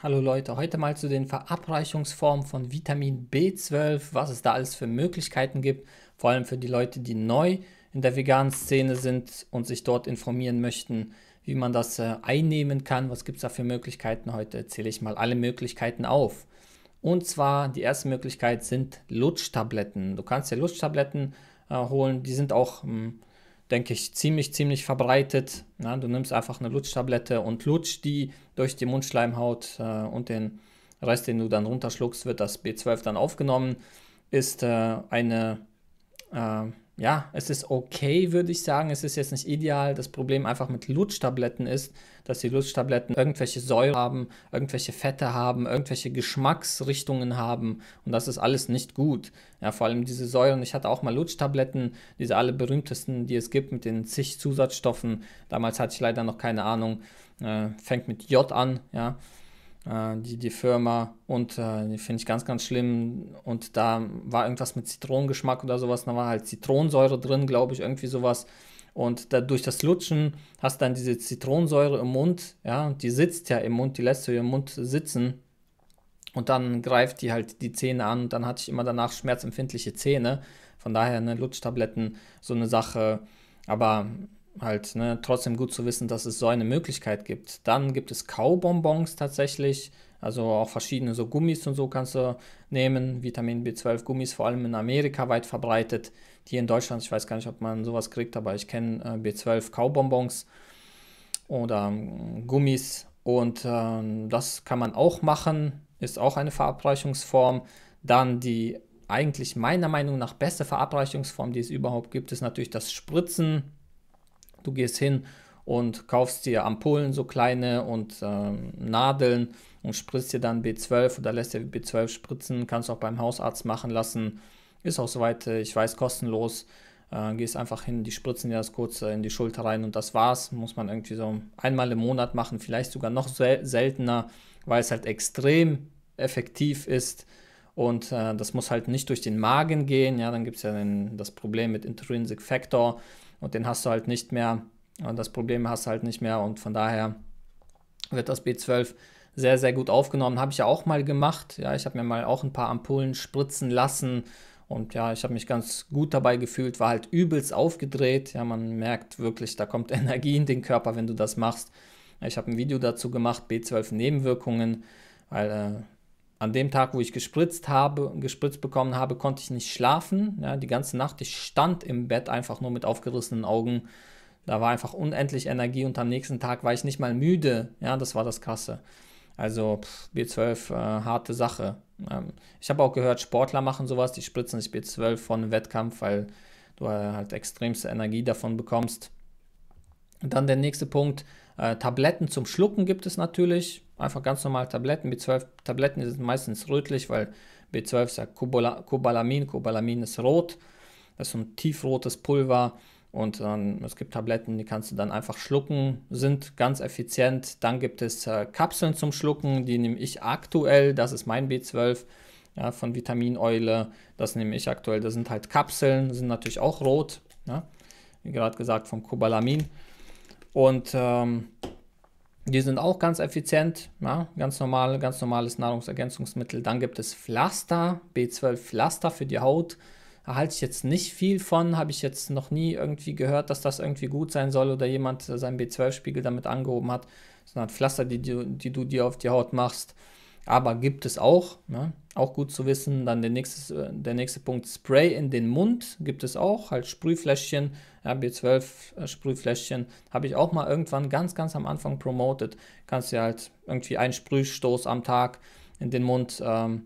Hallo Leute, heute mal zu den Verabreichungsformen von Vitamin B12, was es da alles für Möglichkeiten gibt, vor allem für die Leute, die neu in der veganen Szene sind und sich dort informieren möchten, wie man das einnehmen kann, was gibt es da für Möglichkeiten. Heute zähle ich mal alle Möglichkeiten auf. Und zwar die erste Möglichkeit sind Lutschtabletten. Du kannst dir Lutschtabletten holen, die sind auch, denke ich, ziemlich verbreitet. Na, du nimmst einfach eine Lutschtablette und lutscht die durch die Mundschleimhaut und den Rest, den du dann runterschluckst, wird das B12 dann aufgenommen. Ist ja, es ist okay, würde ich sagen. Es ist jetzt nicht ideal. Das Problem einfach mit Lutschtabletten ist, dass die Lutschtabletten irgendwelche Säure haben, irgendwelche Fette haben, irgendwelche Geschmacksrichtungen haben. Und das ist alles nicht gut. Ja, vor allem diese Säuren. Ich hatte auch mal Lutschtabletten, diese allerberühmtesten, die es gibt, mit den zig Zusatzstoffen. Damals hatte ich leider noch keine Ahnung. Fängt mit J an, ja. Die Firma, und die finde ich ganz schlimm, und da war irgendwas mit Zitronengeschmack oder sowas, da war halt Zitronensäure drin, glaube ich, irgendwie sowas, und durch das Lutschen hast du dann diese Zitronensäure im Mund, ja, und die sitzt ja im Mund, die lässt du im Mund sitzen und dann greift die halt die Zähne an und dann hatte ich immer danach schmerzempfindliche Zähne, von daher, ne, Lutschtabletten, so eine Sache, aber halt, ne, trotzdem gut zu wissen, dass es so eine Möglichkeit gibt. Dann gibt es Kaubonbons tatsächlich, also auch verschiedene so Gummis und so kannst du nehmen, Vitamin B12 Gummis, vor allem in Amerika weit verbreitet. Hier in Deutschland, ich weiß gar nicht, ob man sowas kriegt, aber ich kenne B12 Kaubonbons oder Gummis, und das kann man auch machen, ist auch eine Verabreichungsform. Dann die eigentlich meiner Meinung nach beste Verabreichungsform, die es überhaupt gibt, ist natürlich das Spritzen. Du gehst hin und kaufst dir Ampullen, so kleine, und Nadeln und spritzt dir dann B12 oder lässt dir B12 spritzen. Kannst auch beim Hausarzt machen lassen. Ist auch soweit, ich weiß, kostenlos. Gehst einfach hin, die spritzen dir das kurz in die Schulter rein und das war's. Muss man irgendwie so einmal im Monat machen, vielleicht sogar noch seltener, weil es halt extrem effektiv ist. Und das muss halt nicht durch den Magen gehen. Ja, dann gibt es ja das Problem mit Intrinsic Factor. Und den hast du halt nicht mehr, und das Problem hast du halt nicht mehr, und von daher wird das B12 sehr gut aufgenommen. Habe ich ja auch mal gemacht, ja, ich habe mir mal auch ein paar Ampullen spritzen lassen und ja, ich habe mich ganz gut dabei gefühlt, war halt übelst aufgedreht, ja, man merkt wirklich, da kommt Energie in den Körper, wenn du das machst. Ich habe ein Video dazu gemacht, B12 Nebenwirkungen, weil an dem Tag, wo ich gespritzt bekommen habe, konnte ich nicht schlafen. Ja, die ganze Nacht, ich stand im Bett einfach nur mit aufgerissenen Augen. Da war einfach unendlich Energie und am nächsten Tag war ich nicht mal müde. Ja, das war das Krasse. Also B12, harte Sache. Ich habe auch gehört, Sportler machen sowas, die spritzen sich B12 vor einem Wettkampf, weil du halt extremste Energie davon bekommst. Und dann der nächste Punkt, Tabletten zum Schlucken gibt es natürlich. Einfach ganz normal Tabletten. B12-Tabletten sind meistens rötlich, weil B12 ist ja Cobalamin. Cobalamin ist rot. Das ist so ein tiefrotes Pulver. Und es gibt Tabletten, die kannst du dann einfach schlucken, sind ganz effizient. Dann gibt es Kapseln zum Schlucken, die nehme ich aktuell. Das ist mein B12, ja, von Vitamineule. Das nehme ich aktuell. Das sind halt Kapseln, sind natürlich auch rot. Ja, wie gerade gesagt, vom Cobalamin. Und die sind auch ganz effizient, ja, ganz normales Nahrungsergänzungsmittel. Dann gibt es Pflaster, B12-Pflaster für die Haut. Da halte ich jetzt nicht viel von, habe ich jetzt noch nie irgendwie gehört, dass das irgendwie gut sein soll oder jemand seinen B12-Spiegel damit angehoben hat. Das sind halt Pflaster, die du dir auf die Haut machst. Aber gibt es auch, ja, auch gut zu wissen. Dann der nächste Punkt, Spray in den Mund gibt es auch, halt Sprühfläschchen, ja, B12-Sprühfläschchen, habe ich auch mal irgendwann ganz am Anfang promotet. Kannst dir halt irgendwie einen Sprühstoß am Tag in den Mund und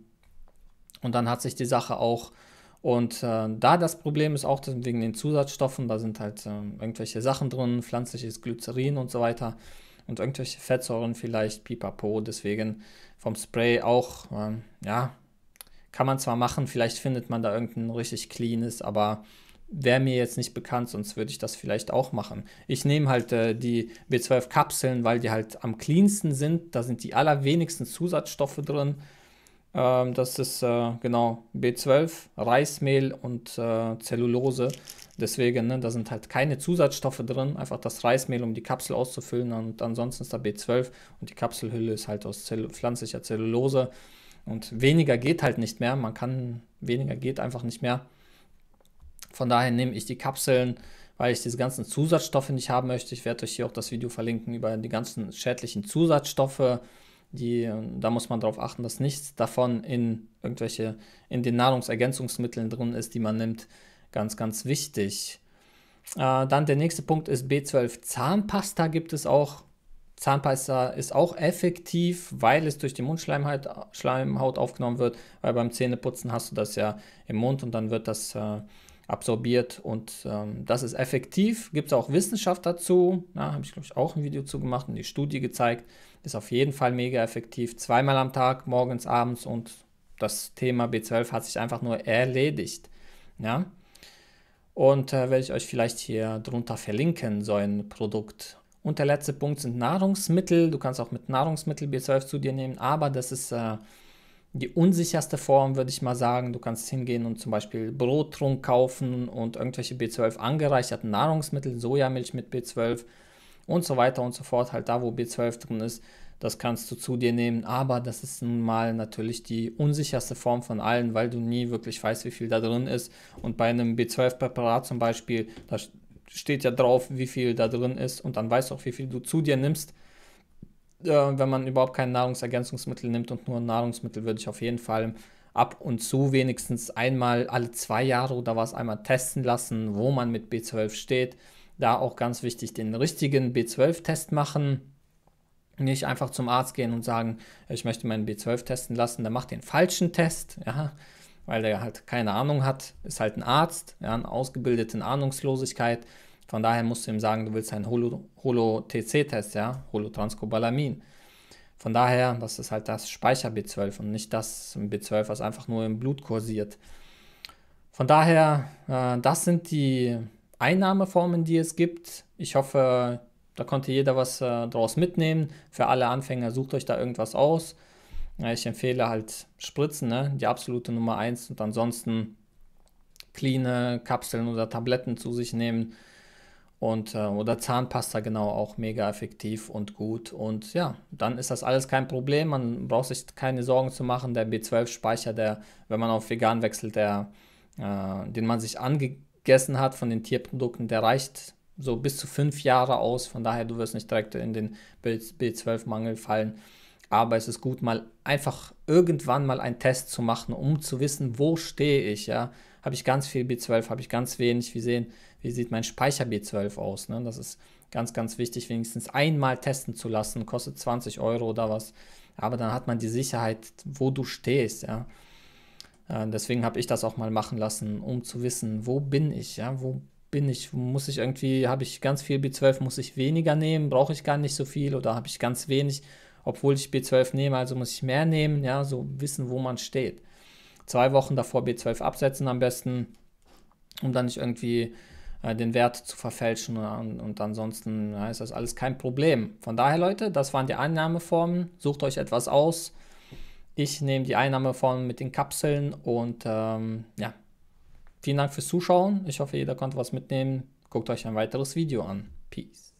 dann hat sich die Sache auch. Und da das Problem ist auch wegen den Zusatzstoffen, da sind halt irgendwelche Sachen drin, pflanzliches Glycerin und so weiter. Und irgendwelche Fettsäuren vielleicht, pipapo, deswegen vom Spray auch, ja, kann man zwar machen, vielleicht findet man da irgendein richtig cleanes, aber wäre mir jetzt nicht bekannt, sonst würde ich das vielleicht auch machen. Ich nehme halt die B12-Kapseln, weil die halt am cleansten sind, da sind die allerwenigsten Zusatzstoffe drin Das ist genau B12, Reismehl und Zellulose. Deswegen, ne, da sind halt keine Zusatzstoffe drin, einfach das Reismehl, um die Kapsel auszufüllen, und ansonsten ist da B12 und die Kapselhülle ist halt aus pflanzlicher Zellulose, und weniger geht halt nicht mehr, weniger geht einfach nicht mehr. Von daher nehme ich die Kapseln, weil ich diese ganzen Zusatzstoffe nicht haben möchte. Ich werde euch hier auch das Video verlinken über die ganzen schädlichen Zusatzstoffe. Da muss man darauf achten, dass nichts davon in den Nahrungsergänzungsmitteln drin ist, die man nimmt. Ganz, ganz wichtig. Dann der nächste Punkt ist B12 Zahnpasta gibt es auch. Zahnpasta ist auch effektiv, weil es durch die Mundschleimhaut aufgenommen wird. Weil beim Zähneputzen hast du das ja im Mund und dann wird das absorbiert, und das ist effektiv. Gibt es auch Wissenschaft dazu. Da habe ich, glaube ich, auch ein Video zu gemacht und die Studie gezeigt. Ist auf jeden Fall mega effektiv. Zweimal am Tag, morgens, abends, und das Thema B12 hat sich einfach nur erledigt. Ja? Und werde ich euch vielleicht hier drunter verlinken, so ein Produkt. Und der letzte Punkt sind Nahrungsmittel. Du kannst auch mit Nahrungsmittel B12 zu dir nehmen, aber das ist die unsicherste Form, würde ich mal sagen. Du kannst hingehen und zum Beispiel Brottrunk kaufen und irgendwelche B12 angereicherten Nahrungsmittel, Sojamilch mit B12 und so weiter und so fort. Halt da, wo B12 drin ist, das kannst du zu dir nehmen. Aber das ist nun mal natürlich die unsicherste Form von allen, weil du nie wirklich weißt, wie viel da drin ist. Und bei einem B12-Präparat zum Beispiel, da steht ja drauf, wie viel da drin ist. Und dann weißt du auch, wie viel du zu dir nimmst. Wenn man überhaupt kein Nahrungsergänzungsmittel nimmt und nur Nahrungsmittel, würde ich auf jeden Fall ab und zu wenigstens einmal alle 2 Jahre oder was einmal testen lassen, wo man mit B12 steht. Da auch ganz wichtig, den richtigen B12-Test machen. Nicht einfach zum Arzt gehen und sagen, ich möchte meinen B12 testen lassen. Der macht den falschen Test, ja, weil der halt keine Ahnung hat. Ist halt ein Arzt, ja, eine ausgebildete Ahnungslosigkeit. Von daher musst du ihm sagen, du willst einen Holo-TC-Test, ja, Holotranscobalamin. Von daher, das ist halt das Speicher-B12 und nicht das B12, was einfach nur im Blut kursiert. Von daher, das sind die Einnahmeformen, die es gibt. Ich hoffe, da konnte jeder was draus mitnehmen. Für alle Anfänger, sucht euch da irgendwas aus. Ich empfehle halt Spritzen, ne? Die absolute Nummer 1, und ansonsten cleane Kapseln oder Tabletten zu sich nehmen. Und, oder Zahnpasta, genau, auch mega effektiv und gut. Und ja, dann ist das alles kein Problem. Man braucht sich keine Sorgen zu machen. Der B12-Speicher, wenn man auf vegan wechselt, den man sich angegessen hat von den Tierprodukten, der reicht so bis zu 5 Jahre aus. Von daher, du wirst nicht direkt in den B12-Mangel fallen. Aber es ist gut, mal einfach irgendwann mal einen Test zu machen, um zu wissen, wo stehe ich, ja. Habe ich ganz viel B12, habe ich ganz wenig, wie sieht mein Speicher B12 aus, ne? Das ist ganz, ganz wichtig, wenigstens einmal testen zu lassen, kostet 20 € oder was, aber dann hat man die Sicherheit, wo du stehst, ja. Deswegen habe ich das auch mal machen lassen, um zu wissen, wo bin ich, ja, muss ich irgendwie, habe ich ganz viel B12, muss ich weniger nehmen, brauche ich gar nicht so viel, oder habe ich ganz wenig, obwohl ich B12 nehme, also muss ich mehr nehmen, ja, so wissen, wo man steht. 2 Wochen davor B12 absetzen am besten, um dann nicht irgendwie den Wert zu verfälschen, und ansonsten ist das alles kein Problem. Von daher, Leute, das waren die Einnahmeformen. Sucht euch etwas aus. Ich nehme die Einnahmeformen mit den Kapseln, und ja, vielen Dank fürs Zuschauen. Ich hoffe, jeder konnte was mitnehmen. Guckt euch ein weiteres Video an. Peace.